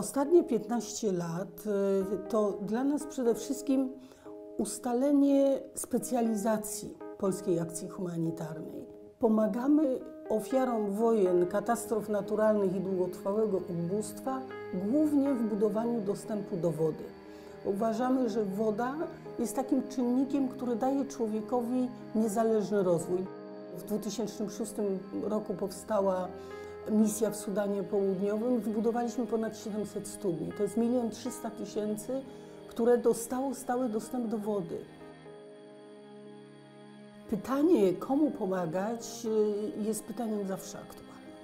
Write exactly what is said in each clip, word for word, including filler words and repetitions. Ostatnie piętnaście lat to dla nas przede wszystkim ustalenie specjalizacji Polskiej Akcji Humanitarnej. Pomagamy ofiarom wojen, katastrof naturalnych i długotrwałego ubóstwa głównie w budowaniu dostępu do wody. Uważamy, że woda jest takim czynnikiem, który daje człowiekowi niezależny rozwój. W dwa tysiące szóstym roku powstała misja w Sudanie Południowym. Wybudowaliśmy ponad siedemset studni. To jest milion trzysta tysięcy, które dostało stały dostęp do wody. Pytanie, komu pomagać, jest pytaniem zawsze aktualnym.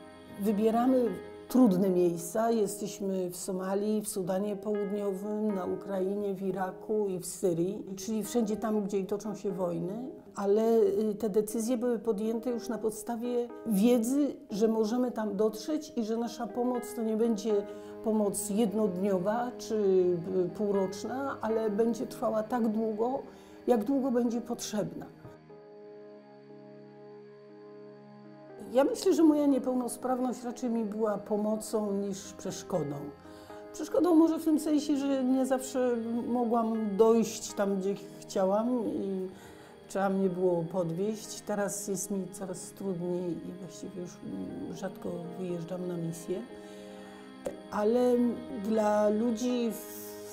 Wybieramy trudne miejsca. Jesteśmy w Somalii, w Sudanie Południowym, na Ukrainie, w Iraku i w Syrii, czyli wszędzie tam, gdzie toczą się wojny, ale te decyzje były podjęte już na podstawie wiedzy, że możemy tam dotrzeć i że nasza pomoc to nie będzie pomoc jednodniowa czy półroczna, ale będzie trwała tak długo, jak długo będzie potrzebna. Ja myślę, że moja niepełnosprawność raczej mi była pomocą niż przeszkodą. Przeszkodą może w tym sensie, że nie zawsze mogłam dojść tam, gdzie chciałam i trzeba mnie było podwieźć. Teraz jest mi coraz trudniej i właściwie już rzadko wyjeżdżam na misję. Ale dla ludzi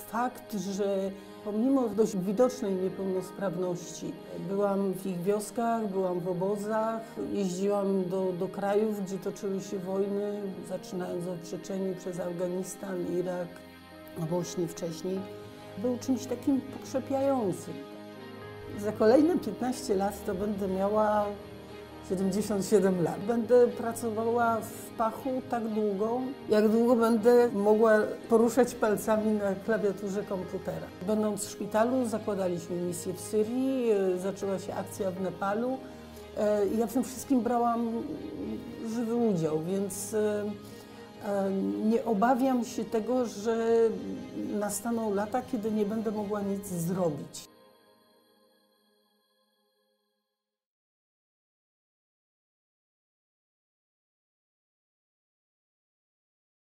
fakt, że pomimo dość widocznej niepełnosprawności, byłam w ich wioskach, byłam w obozach, jeździłam do, do krajów, gdzie toczyły się wojny, zaczynając od Czeczenii, przez Afganistan, Irak, Bośnię wcześniej. Był czymś takim pokrzepiającym. Za kolejne piętnaście lat to będę miała siedemdziesiąt siedem lat. Będę pracowała w pachu tak długo, jak długo będę mogła poruszać palcami na klawiaturze komputera. Będąc w szpitalu zakładaliśmy misję w Syrii, zaczęła się akcja w Nepalu. Ja w tym wszystkim brałam żywy udział, więc nie obawiam się tego, że nastaną lata, kiedy nie będę mogła nic zrobić.